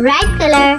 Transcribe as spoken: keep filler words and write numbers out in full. red color.